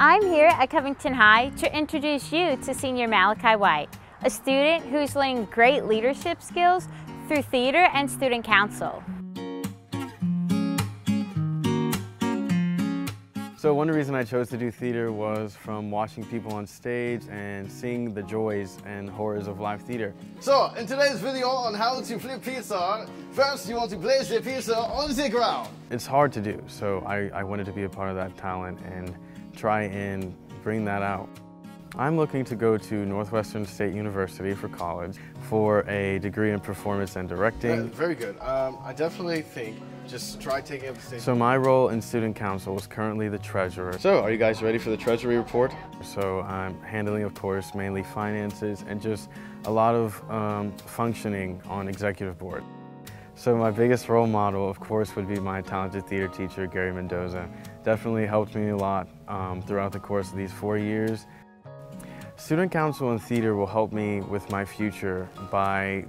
I'm here at Covington High to introduce you to senior Malachi White, a student who's learning great leadership skills through theater and student council. So one reason I chose to do theater was from watching people on stage and seeing the joys and horrors of live theater. So in today's video on how to flip pizza, first you want to place the pizza on the ground. It's hard to do, so I wanted to be a part of that talent and try and bring that out. I'm looking to go to Northwestern State University for college for a degree in performance and directing. Very good. I definitely think just try taking up the stage. So my role in student council is currently the treasurer. So are you guys ready for the treasury report? So I'm handling, of course, mainly finances and just a lot of functioning on executive board. So my biggest role model, of course, would be my talented theater teacher, Gary Mendoza. Definitely helped me a lot throughout the course of these 4 years. Student council and theater will help me with my future by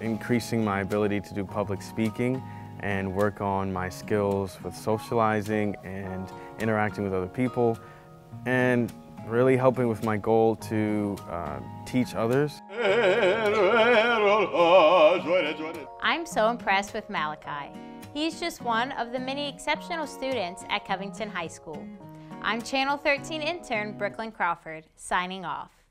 increasing my ability to do public speaking and work on my skills with socializing and interacting with other people and really helping with my goal to teach others. I'm so impressed with Malachi. He's just one of the many exceptional students at Covington High School. I'm Channel 13 intern Brooklyn Crawford, signing off.